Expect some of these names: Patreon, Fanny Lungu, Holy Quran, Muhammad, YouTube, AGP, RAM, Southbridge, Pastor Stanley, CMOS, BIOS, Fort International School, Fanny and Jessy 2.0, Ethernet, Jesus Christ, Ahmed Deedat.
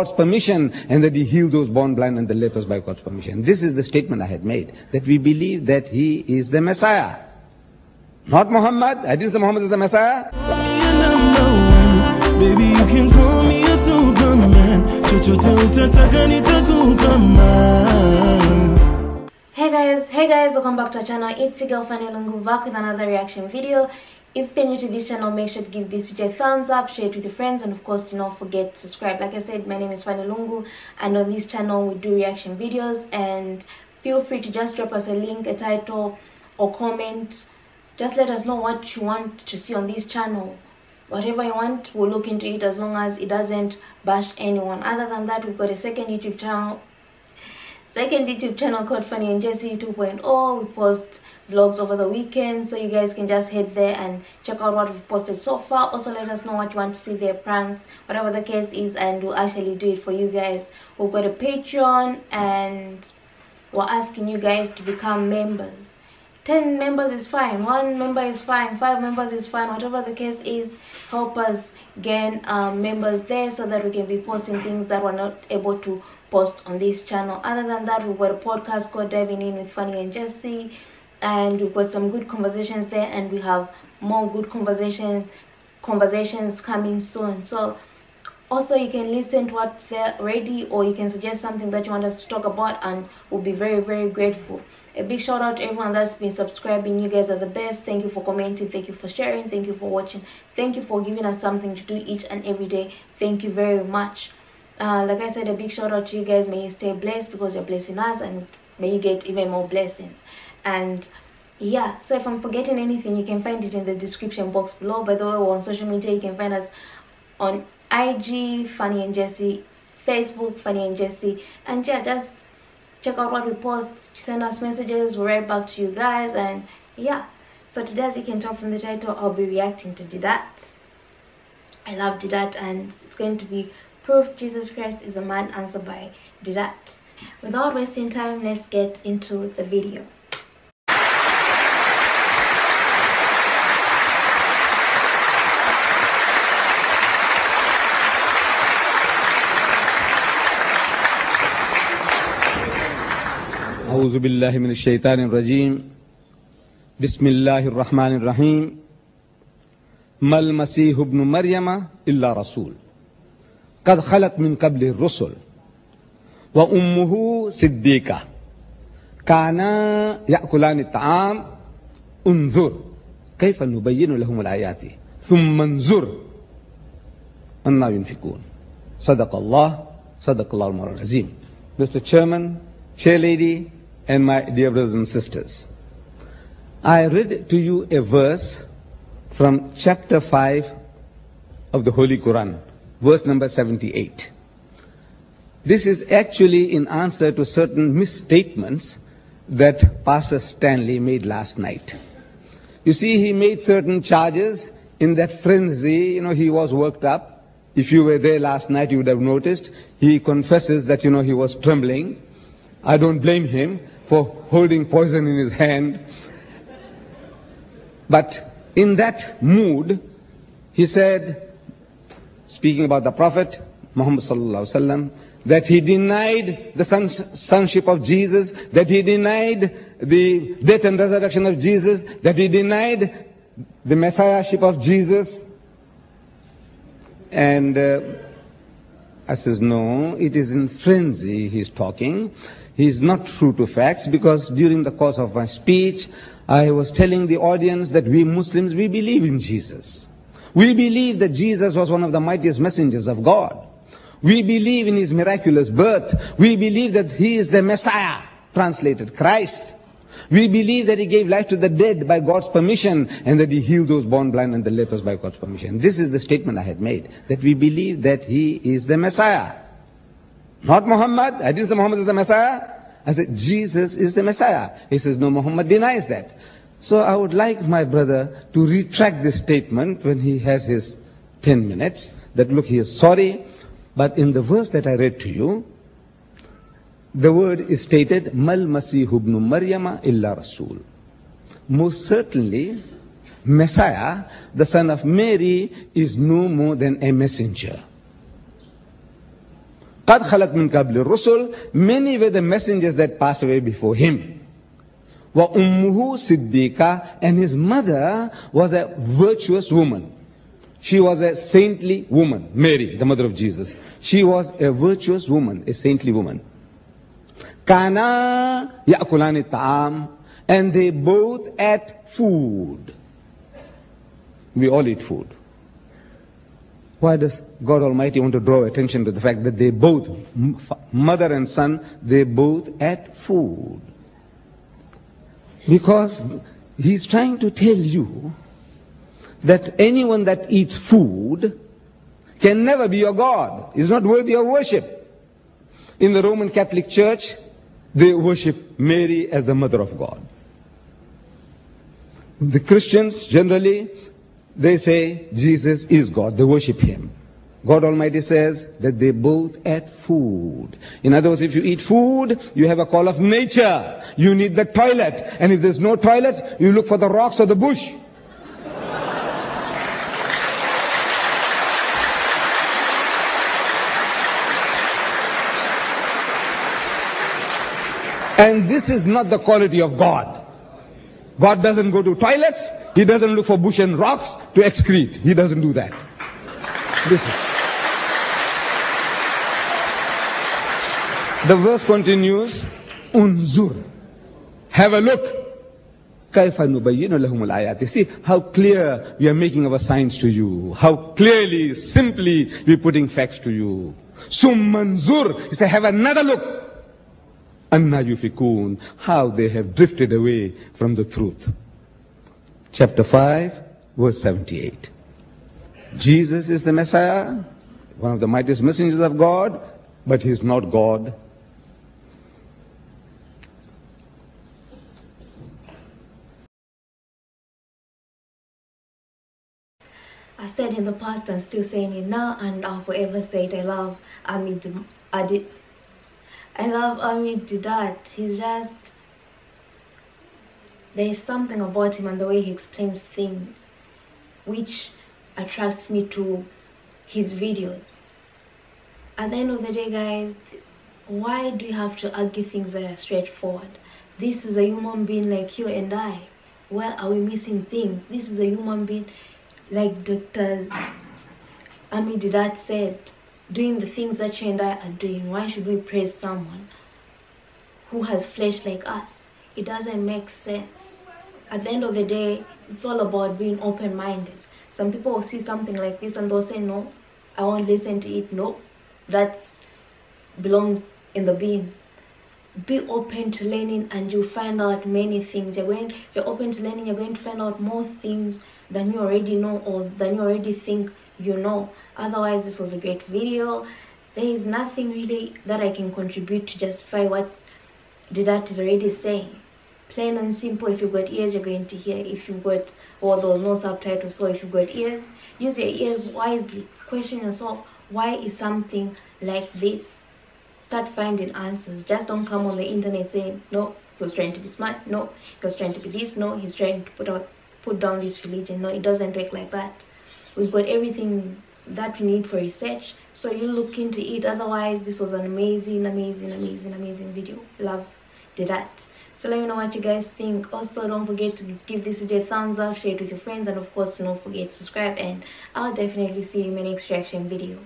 God's permission, and that he healed those born blind and the lepers by God's permission. This is the statement I had made, that we believe that he is the Messiah. Not Muhammad. I didn't say Muhammad is the Messiah. Baby, you can call me a Superman. Hey guys, welcome back to our channel. It's your girl Fanny and back with another reaction video. If you're new to this channel, make sure to give this video a thumbs up, share it with your friends, and of course do not forget to subscribe. Like I said, my name is Fanny Lungu, and on this channel we do reaction videos, and feel free to just drop us a link, a title, or comment. Just let us know what you want to see on this channel. Whatever you want, we'll look into it, as long as it doesn't bash anyone. Other than that, we've got a second YouTube channel called Fanny and Jessy 2.0. We post vlogs over the weekend, so you guys can just head there and check out what we've posted so far. Also, let us know what you want to see, their pranks, whatever the case is, and we'll actually do it for you guys. We've got a Patreon, and we're asking you guys to become members. 10 members is fine, 1 member is fine, 5 members is fine, whatever the case is. Help us gain members there, so that we can be posting things that we're not able to post on this channel. Other than that, we've got a podcast called Diving In with Fanny and Jessy, and we've got some good conversations there, and we have more good conversations coming soon. So also, you can listen to what's there already, or you can suggest something that you want us to talk about, and we'll be very, very grateful. A big shout out to everyone that's been subscribing. You guys are the best. Thank you for commenting. Thank you for sharing. Thank you for watching. Thank you for giving us something to do each and every day. Thank you very much. Like I said, a big shout out to you guys. May you stay blessed, because you're blessing us, and may you get even more blessings. And yeah, so if I'm forgetting anything, you can find it in the description box below. By the way, we're on social media. You can find us on IG Fanny and Jessy, Facebook Fanny and Jessy, and yeah, just check out what we post, send us messages, we'll write back to you guys. And yeah, so today, as you can tell from the title, I'll be reacting to Deedat. I love Deedat, and it's going to be Proof Jesus Christ is a Man, answered by Deedat. Without wasting time, let's get into the video. أعوذ بالله من الشيطان الرجيم بسم الله الرحمن الرحيم ما المسيح ابن مريم إلا رسول قد خلت من قبل الرسل وأمه صديقة كانا يأكلان الطعام انظر كيف نبين لهم الآيات ثم انظر أنا ينفقون صدق الله المولى العظيم. Mr. Chairman, Chairlady, and my dear brothers and sisters, I read to you a verse from chapter 5 of the Holy Quran, verse number 78. This is actually in answer to certain misstatements that Pastor Stanley made last night. You see, he made certain charges in that frenzy, he was worked up. If you were there last night, you would have noticed he confesses that, he was trembling. I don't blame him for holding poison in his hand. But in that mood, he said, speaking about the Prophet Muhammad sallallahu alaihi wasallam, that he denied the sonship of Jesus, that he denied the death and resurrection of Jesus, that he denied the messiahship of Jesus. And I says, no, it is in frenzy he's talking. He's not true to facts, because during the course of my speech, I was telling the audience that we Muslims, we believe in Jesus. We believe that Jesus was one of the mightiest messengers of God. We believe in his miraculous birth. We believe that he is the Messiah, translated Christ. We believe that he gave life to the dead by God's permission, and that he healed those born blind and the lepers by God's permission. This is the statement I had made, that we believe that he is the Messiah. Not Muhammad. I didn't say Muhammad is the Messiah. I said Jesus is the Messiah. He says, no, Muhammad denies that. So I would like my brother to retract this statement when he has his 10 minutes, that look, he is sorry. But in the verse that I read to you, the word is stated, Mal Masihu ibn Maryama illa Rasul. Most certainly, Messiah, the son of Mary, is no more than a messenger. قد خلت من قبل الرسل, many were the messengers that passed away before him. وَأُمُّهُ صِدِّيقَةٌ, and his mother was a virtuous woman. She was a saintly woman, Mary, the mother of Jesus. She was a virtuous woman, a saintly woman. كَانَا يَأْكُلَانِ الطَّعَامِ, and they both ate food. We all eat food. Why does God Almighty want to draw attention to the fact that they both, mother and son, they both ate food? Because he's trying to tell you that anyone that eats food can never be your God. Is not worthy of worship. In the Roman Catholic Church, they worship Mary as the mother of God. The Christians generally, they say Jesus is God. They worship him. God Almighty says that they both ate food. In other words, if you eat food, you have a call of nature. You need the toilet. And if there's no toilet, you look for the rocks or the bush. And this is not the quality of God. God doesn't go to toilets. He doesn't look for bush and rocks to excrete. He doesn't do that. Listen. The verse continues, Unzur. Have a look. Kaifa nubayyinu lahum al-ayati. See how clear we are making our signs to you. How clearly, simply we are putting facts to you. Summanzur. He said, have another look. Anna yufikun. How they have drifted away from the truth. Chapter 5, verse 78. Jesus is the Messiah, one of the mightiest messengers of God, but he's not God. I said in the past, I'm still saying it now, and I'll forever say it. I love Ahmed Deedat. He's just... There's something about him and the way he explains things which attracts me to his videos. At the end of the day, guys, why do you have to argue things that are straightforward? This is a human being like you and I. Where are we missing things? This is a human being like Dr. Ahmed Deedat said, doing the things that you and I are doing. Why should we praise someone who has flesh like us? It doesn't make sense. At the end of the day, it's all about being open-minded. Some people will see something like this and they'll say, no, I won't listen to it. No, that belongs in the bin. Be open to learning and you'll find out many things. If you're open to learning, you're going to find out more things than you already know or than you already think you know. Otherwise, this was a great video. There is nothing really that I can contribute to justify what Deedat is already saying. Plain and simple, if you've got ears, you're going to hear. If you've got, well, there was no subtitles, so if you've got ears, use your ears wisely. Question yourself, why is something like this? Start finding answers. Just don't come on the internet saying, no, he was trying to be smart. No, he was trying to be this. No, he's trying to put down this religion. No, it doesn't work like that. We've got everything that we need for research, so you look into it. Otherwise, this was an amazing, amazing, amazing, amazing video. Love Deedat. So let me know what you guys think. Also, don't forget to give this video a thumbs up, share it with your friends, and of course, don't forget to subscribe, and I'll definitely see you in my next reaction video.